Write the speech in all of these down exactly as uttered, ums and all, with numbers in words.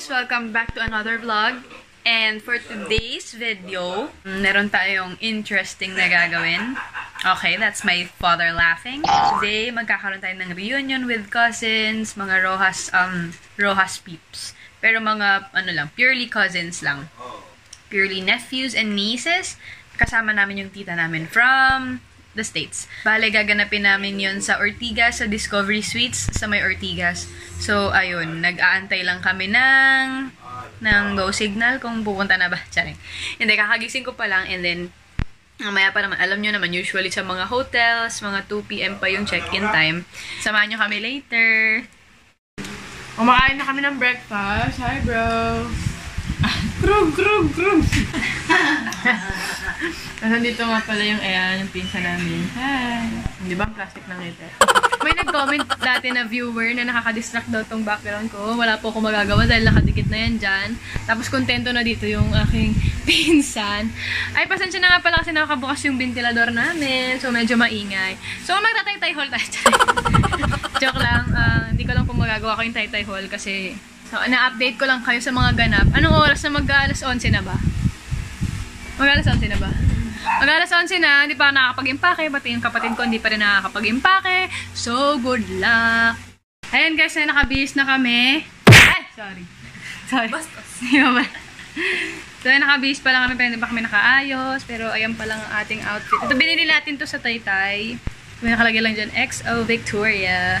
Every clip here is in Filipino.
guys! Welcome back to another vlog. And for today's video, meron tayong interesting na gagawin. Okay, that's my father laughing. Today, magkakaroon tayo ng reunion with cousins, mga Rojas, um, Rojas peeps. Pero mga, ano lang, purely cousins lang. Purely nephews and nieces. Kasama namin yung tita namin from the States. Bale, gaganapin namin yun sa Ortigas, sa Discovery Suites, sa may Ortigas. So, ayun, nag-aantay lang kami ng, ng go signal kung pupunta na ba. Charing. Hindi, kakagising ko pa lang and then, mamaya pa naman, alam nyo naman, usually sa mga hotels, mga two p m pa yung check-in time. Samahan nyo kami later. Kumakain na kami ng breakfast. Hi, bro! Grug, grug, grug! Nandito nga pala yung ayan, yung pinsa namin. Hi! Hindi ba ang plastic ng ito? May nag-comment dati na viewer na nakaka-distract daw tong background ko. Wala po akong magagawa dahil nakadikit na yan dyan. Tapos kontento na dito yung aking pinsan. Ay, pasensya na nga pala kasi nakakabukas yung ventilador namin. So, medyo maingay. So, magtataytay hall tayo. Joke lang. Uh, hindi ko lang po magagawa ko yung taytay hall kasi so, na-update ko lang kayo sa mga ganap. Anong oras na mag-alas onse na ba? Mag-alas onse na ba? Mag-alas onse na, hindi pa nakakapag-impake. Pati yung kapatid ko, hindi pa rin nakakapag-impake. So, good luck! Ayan guys, na nakabihis na kami. Ay! Sorry. Sorry. Bastos. So, nakabihis pa lang kami, pero hindi pa kami nakaayos. Pero, ayan pa lang ang ating outfit. Ito, binili natin to sa Taytay. May nakalagay lang dyan, X O Victoria.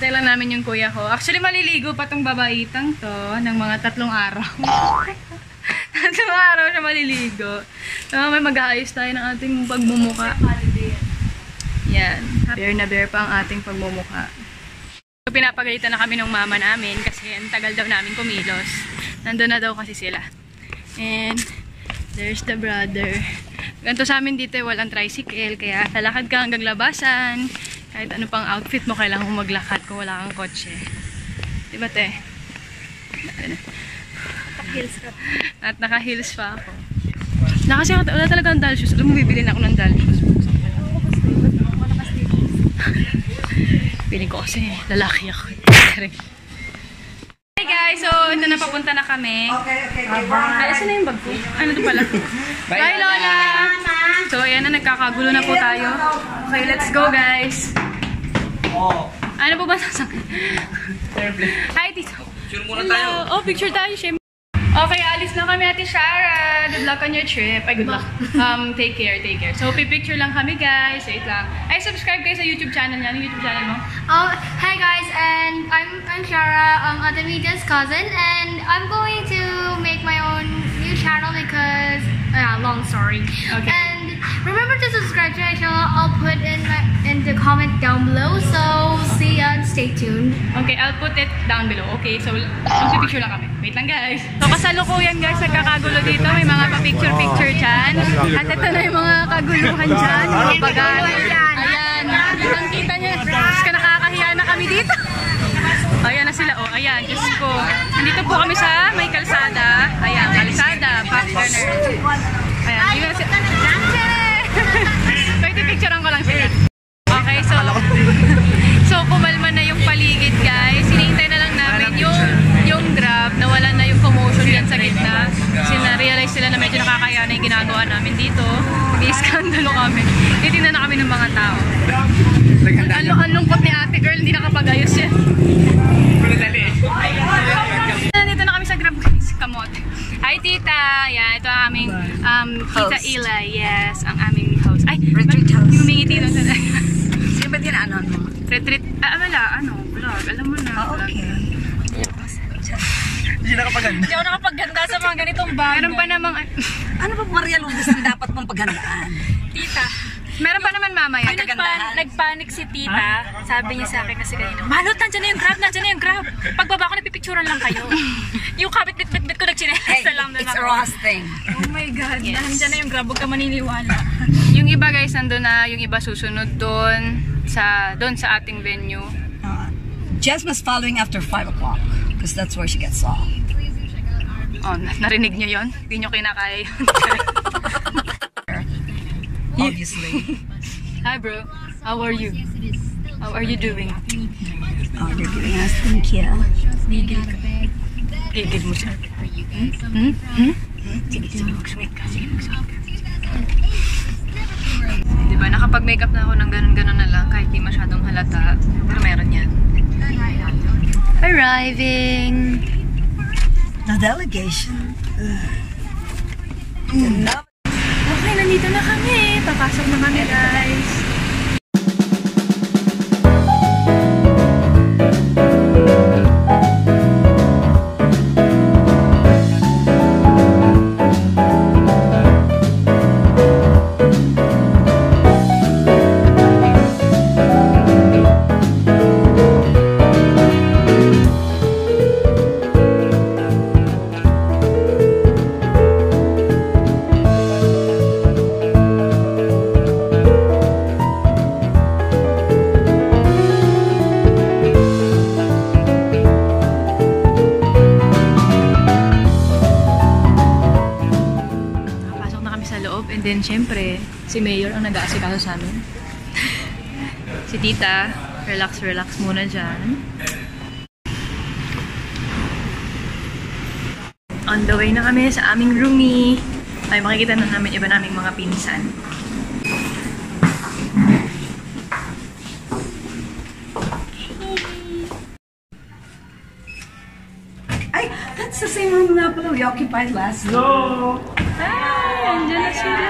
Tayo lang namin yung kuya ko. Actually, maliligo pa tong babaitang to ng mga tatlong araw. Tatlong araw siya maliligo. So, may mag-aayos tayo ng ating pagmumuka. Yan. Bear na bear pa ang ating pagmumuka. So, pinapagalitan na kami ng mama namin kasi ang tagal daw namin kumilos. Nandun na daw kasi sila. And, there's the brother. Ganto sa amin dito, walang tricycle. Kaya, lalakad ka hanggang labasan. Kahit ano pang outfit mo, kailangan mo maglakad kung wala kang kotse. Diba, te? Naka-heels ka. At naka-heels pa ako. Nakasya, wala talaga ang doll shoes. Alam mo, bibili na ako ng doll shoes. Piling ko kasi, lalaki ako. Hey guys, so ito na papunta na kami. Okay, okay. Alas na yung bag ko. Ano ito pala? Bye, Bye Lola! So, ayan na, nagkakagulo na po tayo. Okay, let's go guys! Oh. Ano po ba sasakay? Hi, Tito. Picture muna tayo. Oh, picture tayo, Shem. Okay, alis na kami, Ate Shara. Good luck on your trip. Ay, good luck. Um, take care, take care. So, pipicture lang kami, guys. Wait lang. Ay, subscribe guys sa YouTube channel niya. Ano YouTube channel mo? Oh, hi guys, and I'm I'm Shara, um, Ate Media's cousin, and I'm going to make my own new channel because, yeah, long story. Okay. And remember to subscribe to my channel. I'll put in my, in the comment down below. So, see ya and stay tuned. Okay, I'll put it down below. Okay, so, magpipicture lang kami. Wait lang guys. So kasalukuyan guys, nagkakagulo dito. May mga pa-picture-picture dyan. At ito na yung mga kaguluhan dyan. Mga bagan. Ayan. Ang kita nyo. Diyos ka, nakakahiya na kami dito. Ayan na sila. O, oh, ayan. Diyos ko. Nandito po kami sa may kalsada. Ayan, kalsada. Back burner. Ayan. Ayan na sila. So itipicturean ko lang sila. Okay, so. So kumalma na yung paligid guys. Hinihintay na lang namin yung yung grab, nawalan na yung commotion dyan sa gitna. Kasi na-realize sila na medyo nakakaya na yung ginagawa namin dito. Nag-iskandalo kami. Titignan na kami ng mga tao. Ang Al lungkot ni ate girl, hindi nakapag-ayos siya. Nandito na kami sa grab guys, kamote. Hi tita! Yan, ito ang aming um, tita Ila. Yes, ang aming host. Ay, retreat host. Humingiti doon sa sino ba tinaanon mo? Retreat, ah, wala, ano, vlog. Alam mo na. Oh, okay. Hindi nakapaganda. Hindi ako nakapaganda sa mga ganitong bagay. Meron pa namang ano ba Maria Lourdes na dapat pang paghandaan? Tita. Meron pa naman mama yan. Nagpanik si tita. Sabi niya sa akin kasi kanina, Manot, nandiyan na yung grab, nandiyan na yung grab. Pagbaba ko, napipicturan lang kayo. Yung kabit-bit-bit ko nagsinesa lang na lang. It's a Ross thing. Oh my God. Nandiyan na yung grab. Huwag ka maniniwala. Yung iba guys, nandun na. Yung iba susunod doon sa ating venue. Jasmine is following after five o'clock. Because that's where she gets off. Oh, narinig niyo yun? Hindi niyo kinakaya yun. Obviously. Hi bro, how are you? How are you doing? Oh, they're giving us lumpia. Gigil mo siya. Hmm? Hmm? Sige, sige, mag-swing ka. Sige, mag-swing ka. Diba, nakapag-makeup na ako ng ganun-ganun na lang kahit di masyadong halata. Pero meron yan. Arriving! The delegation. Ugh. Okay, nandito na kami. Papasok na kami, guys. Then, syempre, si Mayor ang nag-aasikaso sa amin. Si Tita, relax, relax muna dyan. On the way na kami sa aming roomie. Ay, makikita na namin iba naming mga pinsan. Ay, that's the same room na pala we occupied last night. No! Hi! Andiyan na sila!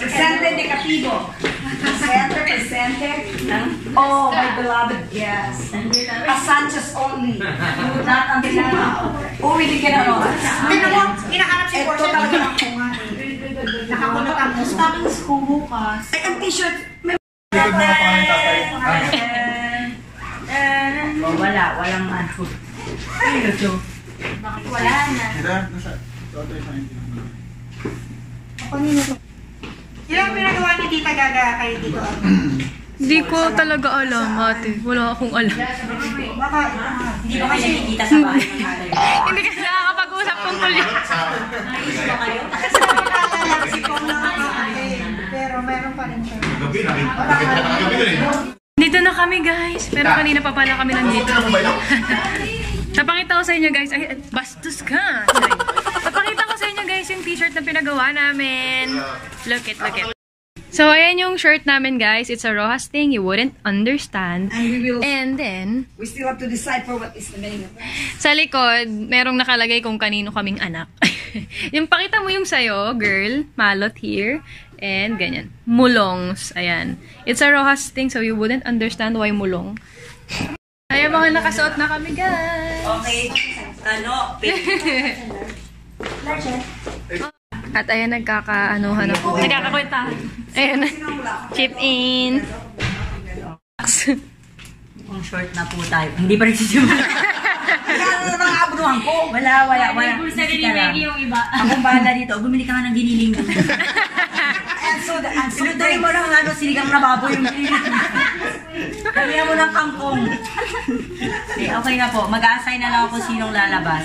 Presente de Capibo! Presente, presente! Oh, my beloved, yes! A Sanchez only! You would not understand. Uwili ka na mo! Inaanap si Portia! Ito talaga ako nga eh! Nakakulot ang stockings ko bukas! Ay, ang t-shirt! May wala, walang manhood. Ay, ito. Bakit wala na? Ito, nasa. Toto yung saan yung ako nino. Yung ang pinagawa ni Tita Gaga kayo dito? Hindi ko talaga alam, ate. Wala akong alam. Baka, hindi ko kasi ni Tita sa bahay. Hindi kasi nakakapag-usap kong uli. Nais ba kayo? Kasi nakakala lang si Pong na kakaate. Pero meron pa rin siya. Gabi na rin. Gabi na rin. Dito na kami, guys. Pero kanina pa pala kami nandito. Napakita ko sa inyo, guys. Ay, bastos ka. Sorry. Napakita ko sa inyo, guys, yung t-shirt na pinagawa namin. Look it, look it. So, ayan yung shirt namin, guys. It's a Rojas thing. You wouldn't understand. And we will... And then... We still have to decide for what is the name of it. Sa likod, merong nakalagay kung kanino kaming anak. Yung pakita mo yung sayo, girl. Malot here. And ganyan. Mulongs. Ayan. It's a Rojas thing, so you wouldn't understand why mulong. Ayan, mga nakasuot na kami, guys. Okay. Ano? At ayan, nagkakaanuhan ako. Nagkakakwenta. Ayan. Chip in. Kung short na po tayo. Hindi pa rin sisimula. Kaya na mga abunuhan ko. Wala, wala, wala. Akong bahala dito. Bumili ka nga ng giniling. Sinutuloy mo lang ano, sinigang na baboy yung kaya mo ng kangkong. Okay, okay na po. Mag-a-assign na lang ako sinong lalabas.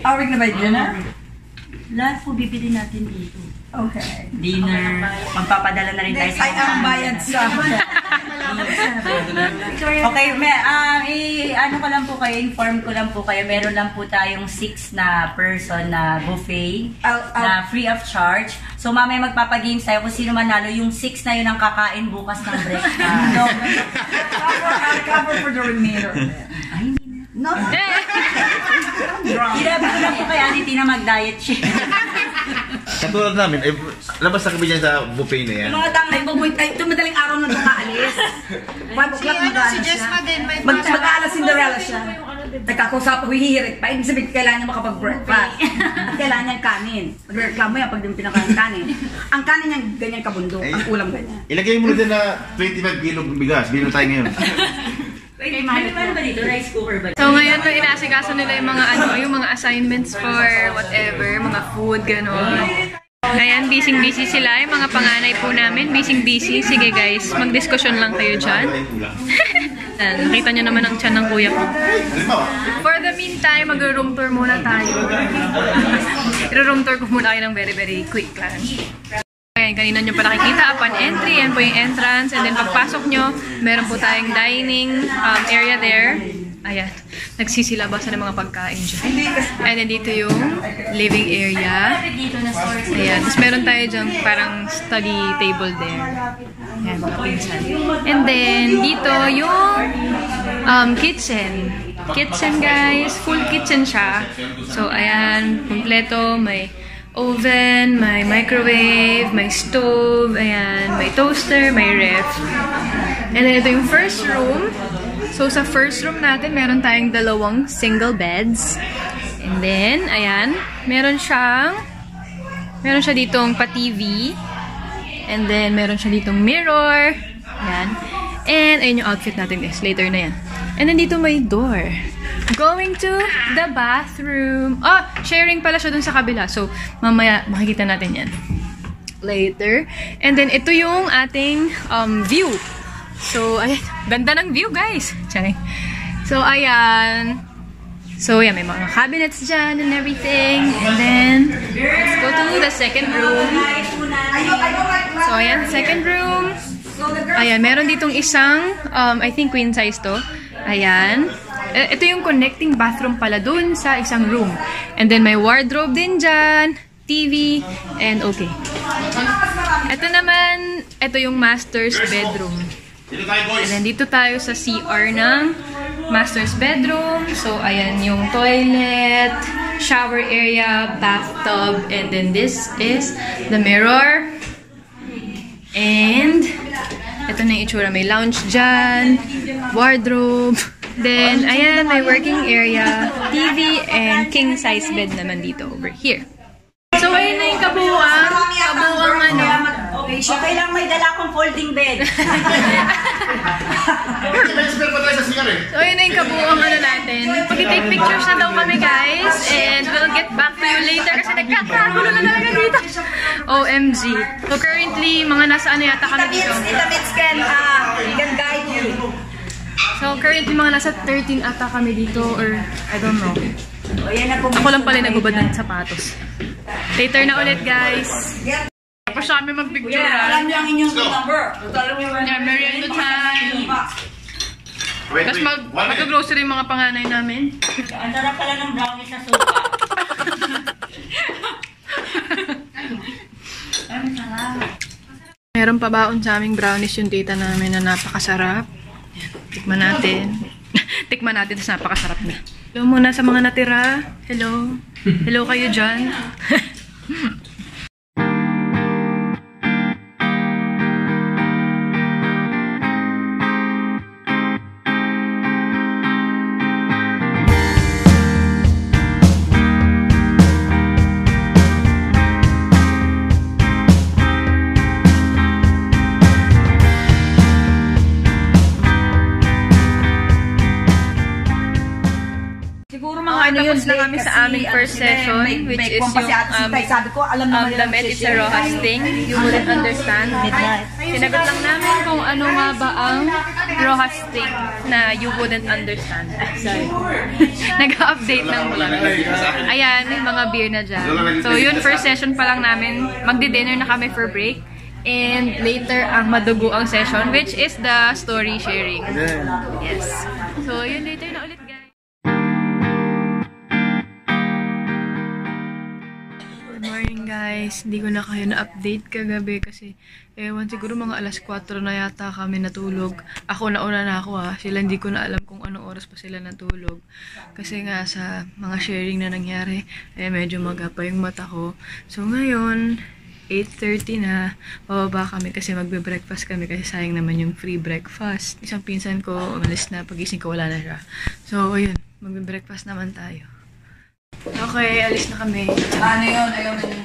Awig na ba yung dinner? Lahat po bibili natin dito. Okay. Dinner. Magpapadala na rin tayo sa... Ay, ang bayad sa... Okay, may... Ano ko lang po kayo, inform ko lang po kayo. Meron lang po tayong six na person na buffet na free of charge. So, mamaya magpapagames tayo kung sino manalo. Yung six na yun ang kakain bukas ng breakfast. No. I'll cover for the remainder. I mean... No. Hirabi ko lang po kay Ate Tina mag-diet siya. Katulad namin, ay, labas na kami dyan sa buffet na yan. Mga tangay, ito madaling araw na ito kaalis. Si Jesma din, may pangalasin. Mag-aalas Cinderella siya. Nagkakusap, hihihirit pa. Ibig sabihin, kailangan niya makapag-breakfast. Kailangan niyang kanin. Mag-reklamo yan pag din pinakain kanin. Ang kanin niyang ganyan kabundok, ang ulam ganyan. Ilagay mo na din na twenty-five kilong bigas. Bilang tayo ngayon. May paano ba dito? Rice cooker ba? So ngayon na inaasikaso nila yung mga ano, yung mga assignments for whatever, mga food, gano'n. Ayan, busy-busy sila. Yung mga panganay po namin, busy-busy. Sige guys, mag-discussion lang kayo dyan. Nakita nyo naman ang tiyan ng kuya ko. For the meantime, mag-room tour muna tayo. Pero room tour ko muna kayo ng very very quick lang. Ayan, kanina nyo pa nakikita, upon entry, yan po yung entrance. And then pagpasok nyo, meron po tayong dining um, area there. Ayan, nagsisilabasan ng mga pagkain dyan. And then dito yung living area. Ayan, tapos meron tayo dyan parang study table there. Ayan, mga pinsan. And then dito yung um, kitchen. Kitchen guys, full kitchen siya. So ayan, kompleto, may oven, may microwave, may stove, ayan, may toaster, may ref. And then ito yung first room. So sa first room natin, meron tayong dalawang single beds. And then, ayan, meron siyang, meron siya ditong pa-T V. And then, meron siya ditong mirror. Ayan. And ayun yung outfit natin guys, later na yan. And then dito may door. Going to the bathroom. Oh, sharing pala siya dun sa kabila. So, mamaya makikita natin yan. Later. And then, ito yung ating um, view. So, ayan. Ganda ng view, guys. Tiyan. So, ayan. So, yeah, may mga cabinets dyan and everything. And then, let's go to the second room. So, ayan. Second room. Ayan. Meron ditong isang, um, I think queen size to. Ayan. Ito yung connecting bathroom pala dun sa isang room. And then may wardrobe din dyan, T V, and okay. Ito naman, ito yung master's bedroom. And then dito tayo sa C R ng master's bedroom. So ayan yung toilet, shower area, bathtub, and then this is the mirror. And ito na yung itsura. May lounge dyan, wardrobe. Then, ayan, my working area, T V, and king-size bed naman dito over here. So, ayun na yung kabuuan. Kabuuan ano. Okay lang, may dala akong folding bed. So, ayun na yung kabuuan ano natin. Pag-take pictures na daw kami, guys. And we'll get back to you later kasi nagkakagulo na talaga dito. O M G. So, currently, mga nasa ano yata kami dito. Itamits can guide you. So, currently mga nasa thirteen ata kami dito or I don't know. Ako lang pala nagubad ng sapatos. Later na ulit, guys. Tapos siya kami magpicture. Alam niyo ang inyong number. Yeah, merienda time. Tapos mag-grocery yung mga panganay namin. Ang sarap pala ng brownies sa sopa. Meron pa baon sa aming brownies yung tita namin na napakasarap. Tikman natin. Tikman natin, tapos napakasarap na. Hello muna sa mga natira. Hello. Hello kayo dyan. Tapos na kami sa aming first session, which is yung um, um, the Mediterrojas thing. You wouldn't understand. Sinagot lang namin kung ano nga ba ang Rojas thing na you wouldn't understand. Nag-update ng vlog. Ayan, may mga beer na dyan. So yun, first session pa lang namin. Magdi-dinner na kami for break. And later, ang madugo ang session, which is the story sharing. Yes. So yun, later na ulit. Guys, hindi ko na kayo na-update kagabi kasi ewan siguro mga alas kwatro na yata kami natulog. Ako nauna na ako ha. Sila hindi ko na alam kung anong oras pa sila natulog. Kasi nga sa mga sharing na nangyari, eh medyo magapa yung mata ko. So ngayon, eight thirty na, bababa kami kasi magbe-breakfast kami kasi sayang naman yung free breakfast. Isang pinsan ko, umalis na, pagising ko wala na siya. So ayun, magbe-breakfast naman tayo. Okay, alis na kami. Ano yun? Ayaw na yun.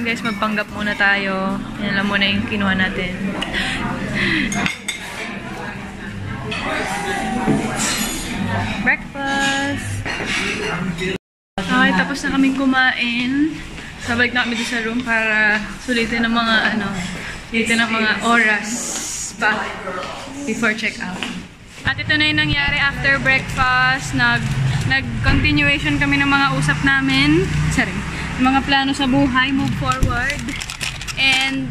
Ayan guys, magpanggap muna tayo. Yan lang muna yung kinuha natin. Breakfast! Okay, tapos na kaming kumain. Sabalik na kami doon sa room para sulitin ng mga ano, sulitin ng mga oras pa before check-out. At ito na yung nangyari after breakfast. Nag, nag-continuation kami ng mga usap namin. Sorry. Mga plano sa buhay. Move forward. And,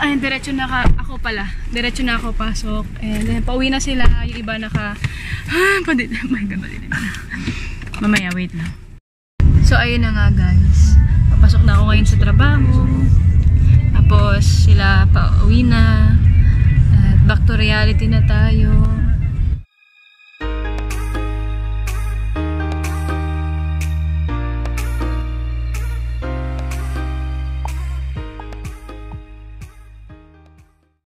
ay, diretso na ka, ako pala. Diretso na ako pasok. And then, pauwi na sila. Yung iba naka, ah, pandit. Oh my God, pandit. Mamaya, wait na. So, ayun na nga guys. Papasok na ako ngayon sa trabaho. Tapos, sila pauwi na. At back to reality na tayo.